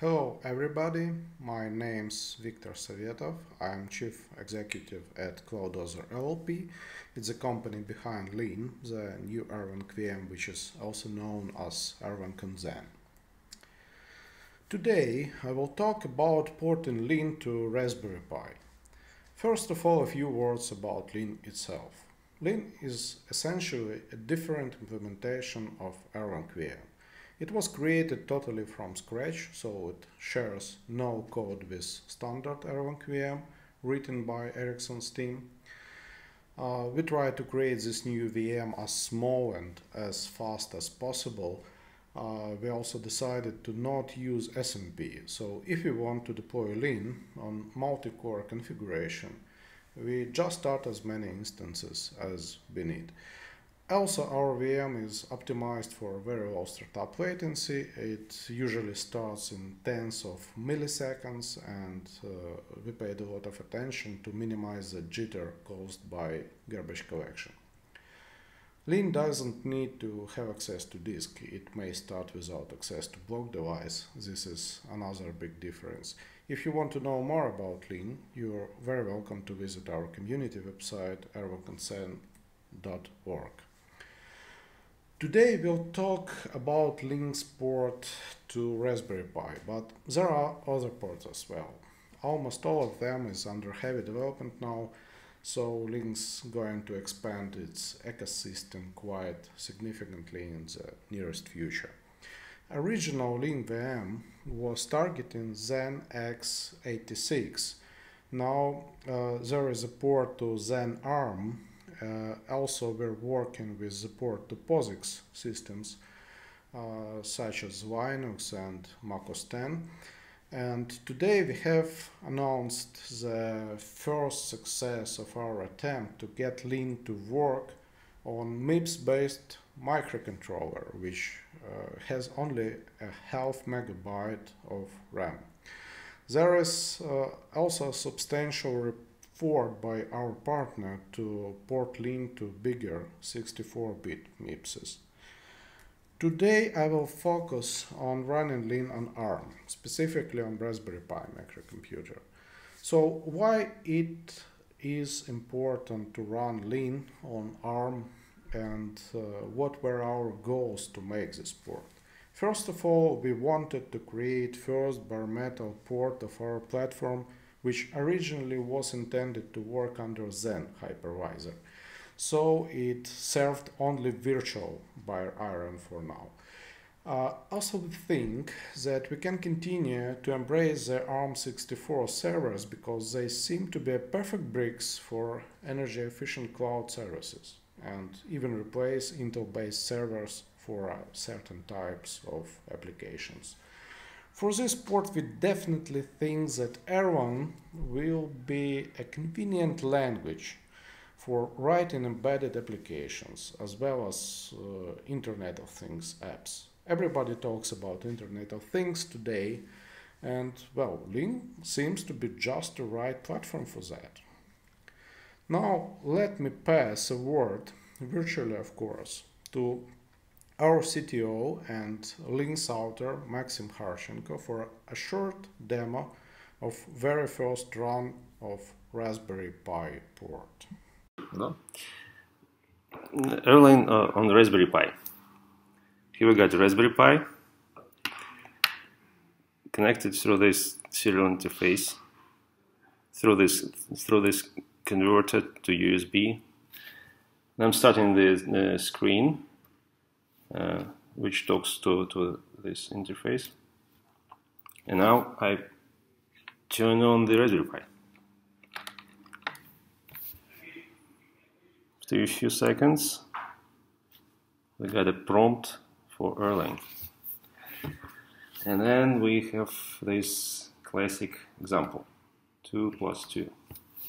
Hello everybody, my name's Viktor Savietov. I'm Chief Executive at CloudOzer LLP. It's a company behind LING, the new Erlang VM, which is also known as Erlang Konzen. Today I will talk about porting LING to Raspberry Pi. First of all, a few words about LING itself. LING is essentially a different implementation of Erlang VM. It was created totally from scratch, so it shares no code with standard Erlang VM written by Ericsson's team. We try to create this new VM as small and as fast as possible. We also decided to not use SMP, so if you want to deploy LING on multi-core configuration, we just start as many instances as we need. Also, our VM is optimized for very low startup latency. It usually starts in tens of milliseconds, and we paid a lot of attention to minimize the jitter caused by garbage collection. LING doesn't need to have access to disk. It may start without access to block device. This is another big difference. If you want to know more about LING, you're very welcome to visit our community website, erlangonxen.org. Today we'll talk about LING's port to Raspberry Pi, but there are other ports as well. Almost all of them is under heavy development now, so LING's going to expand its ecosystem quite significantly in the nearest future. Original LING VM was targeting Xen x86. Now there is a port to Xen ARM. Also, we're working with support to POSIX systems such as Linux and macOS 10. And today we have announced the first success of our attempt to get LING to work on MIPS-based microcontroller, which has only a 0.5 MB of RAM. There is also substantial by our partner to port LING to bigger 64-bit MIPSes. Today I will focus on running LING on ARM, specifically on Raspberry Pi microcomputer. So why it is important to run LING on ARM, and what were our goals to make this port? First of all, we wanted to create first bare metal port of our platform, which originally was intended to work under Xen hypervisor. So it served only virtual bare iron for now. Also, we think that we can continue to embrace the ARM64 servers because they seem to be perfect bricks for energy-efficient cloud services, and even replace Intel-based servers for certain types of applications. For this port, we definitely think that Erlang will be a convenient language for writing embedded applications, as well as Internet of Things apps. Everybody talks about Internet of Things today, and well, LING seems to be just the right platform for that. Now, let me pass a word, virtually of course, to our CTO and LING's author, Maxim Harshenko, for a short demo of very first run of Raspberry Pi port. No. Erlang on Raspberry Pi. Here we got Raspberry Pi connected through this serial interface, through this converter to USB. Now I'm starting the screen, which talks to this interface, and now I turn on the Raspberry Pi. After a few seconds, we got a prompt for Erlang, and then we have this classic example: 2 + 2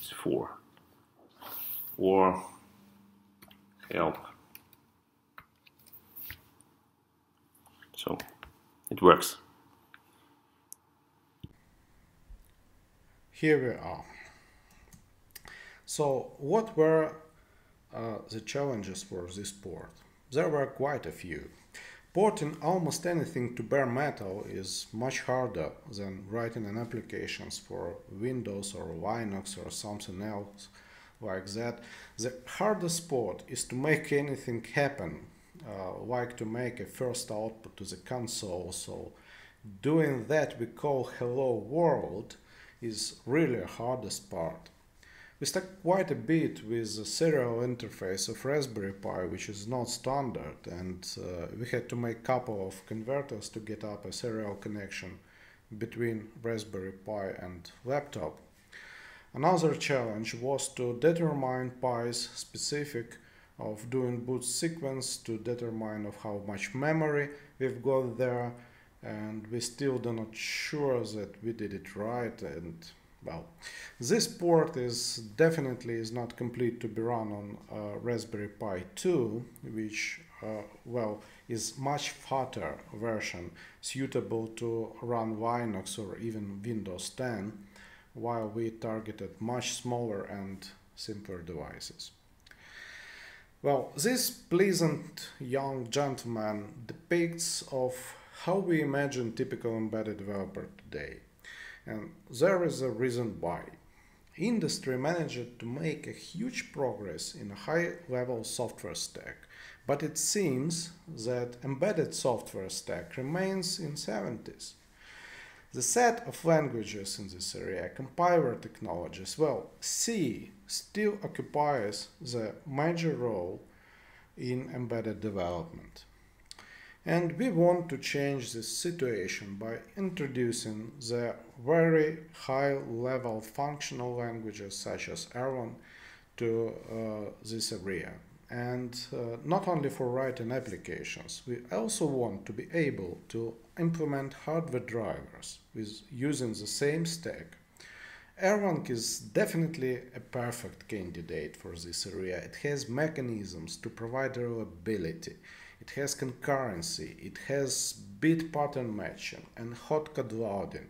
is 4, or help. So it works. Here we are. So what were the challenges for this port? There were quite a few. Porting almost anything to bare metal is much harder than writing an applications for Windows or Linux or something else like that. The hardest part is to make anything happen, like to make a first output to the console. So doing that we call hello world is really the hardest part. We stuck quite a bit with the serial interface of Raspberry Pi, which is not standard, and we had to make a couple of converters to get up a serial connection between Raspberry Pi and laptop. Another challenge was to determine Pi's specific of doing boot sequence, to determine of how much memory we've got there, and we still do not sure that we did it right. And well, this port is definitely is not complete to be run on Raspberry Pi 2, which well, is much fatter version suitable to run Linux or even Windows 10, while we targeted much smaller and simpler devices. Well, this pleasant young gentleman depicts of how we imagine typical embedded developer today. And there is a reason why. Industry managed to make a huge progress in a high-level software stack, but it seems that embedded software stack remains in 70s. The set of languages in this area, compiler technologies, well, C still occupies the major role in embedded development. And we want to change this situation by introducing the very high-level functional languages such as Erlang to this area. And not only for writing applications, we also want to be able to implement hardware drivers with using the same stack. Erlang is definitely a perfect candidate for this area. It has mechanisms to provide reliability. It has concurrency, it has bit pattern matching and hot code loading.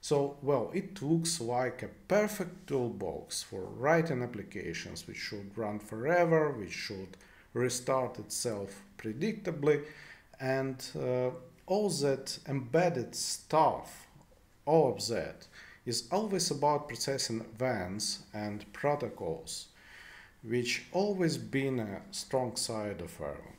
So, well, it looks like a perfect toolbox for writing applications which should run forever, which should restart itself predictably, and all that embedded stuff, all of that, is always about processing events and protocols, which always been a strong side of Erlang.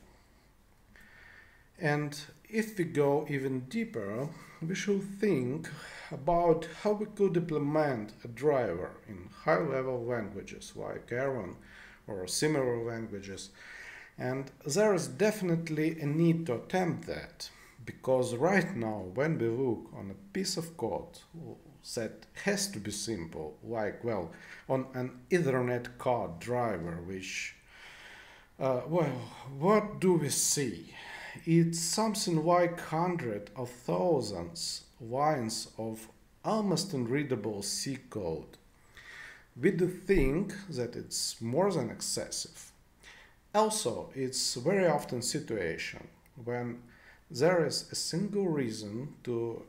And if we go even deeper, we should think about how we could implement a driver in high-level languages like Erlang or similar languages. And there is definitely a need to attempt that, because right now, when we look on a piece of code that has to be simple, like, well, on an Ethernet card driver, which, well, what do we see? It's something like hundreds of thousands lines of almost unreadable C code. We do think that it's more than excessive. Also, it's very often situation when there is a single reason to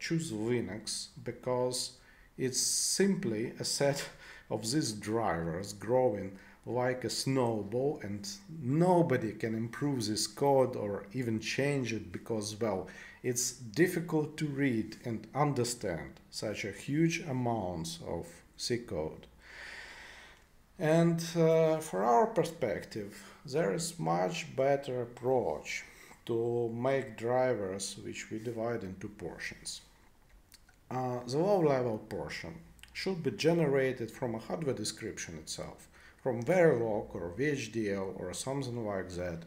choose Linux, because it's simply a set of these drivers growing like a snowball, and nobody can improve this code or even change it because, well, it's difficult to read and understand such a huge amount of C code. And for our perspective, there is much better approach to make drivers which we divide into portions. The low-level portion should be generated from a hardware description itself, from Verilog or VHDL or something like that.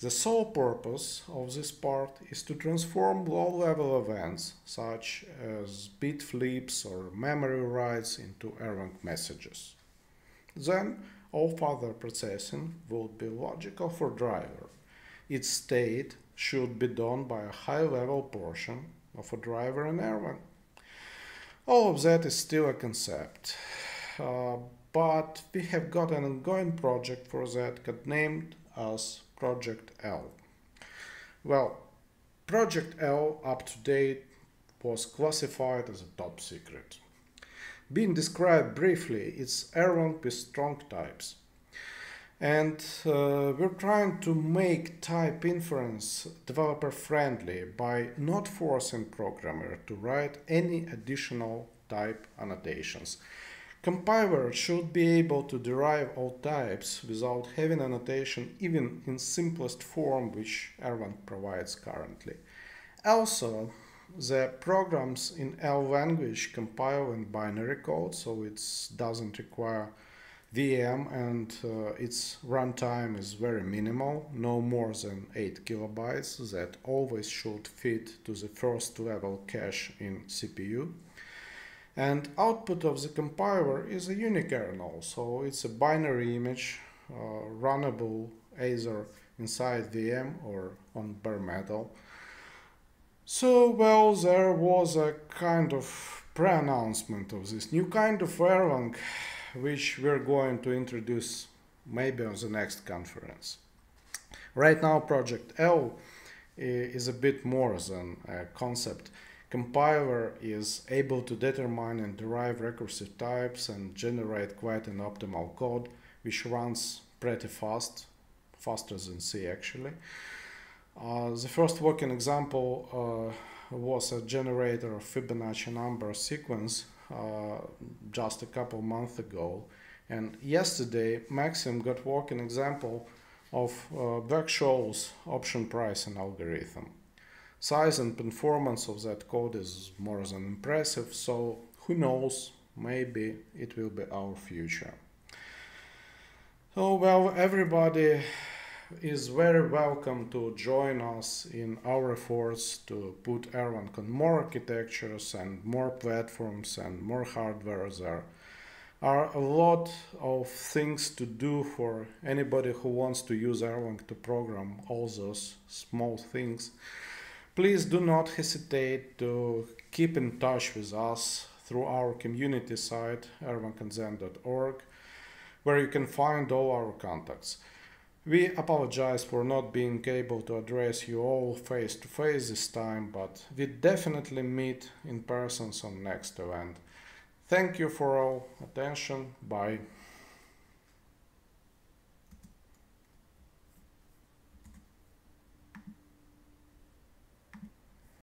The sole purpose of this part is to transform low-level events such as bit flips or memory writes into Erlang messages. Then all further processing will be logical for driver. Its state should be done by a high-level portion of a driver in Erlang. All of that is still a concept. But we have got an ongoing project for that got named as Project L. Well, Project L up to date was classified as a top secret. Being described briefly, it's Erlang with strong types. And we're trying to make type inference developer friendly by not forcing programmer to write any additional type annotations. Compiler should be able to derive all types without having annotation even in simplest form which Erlang provides currently. Also, the programs in L language compile in binary code, so it doesn't require VM, and its runtime is very minimal, no more than 8 kilobytes that always should fit to the first level cache in CPU. And output of the compiler is a unikernel, so it's a binary image runnable either inside VM or on bare metal. So, well, there was a kind of pre-announcement of this new kind of Erlang, which we're going to introduce maybe on the next conference. Right now, Project L is a bit more than a concept. Compiler is able to determine and derive recursive types and generate quite an optimal code, which runs pretty fast, faster than C actually. The first working example was a generator of Fibonacci number sequence just a couple months ago, and yesterday Maxim got working example of Black-Scholes option pricing algorithm. Size and performance of that code is more than impressive, so who knows, maybe it will be our future. So, well, everybody is very welcome to join us in our efforts to put Erlang on more architectures and more platforms and more hardware. There are a lot of things to do for anybody who wants to use Erlang to program all those small things. Please do not hesitate to keep in touch with us through our community site erlangonxen.org, where you can find all our contacts. We apologize for not being able to address you all face-to-face this time, but we definitely meet in person on next event. Thank you for all attention. Bye.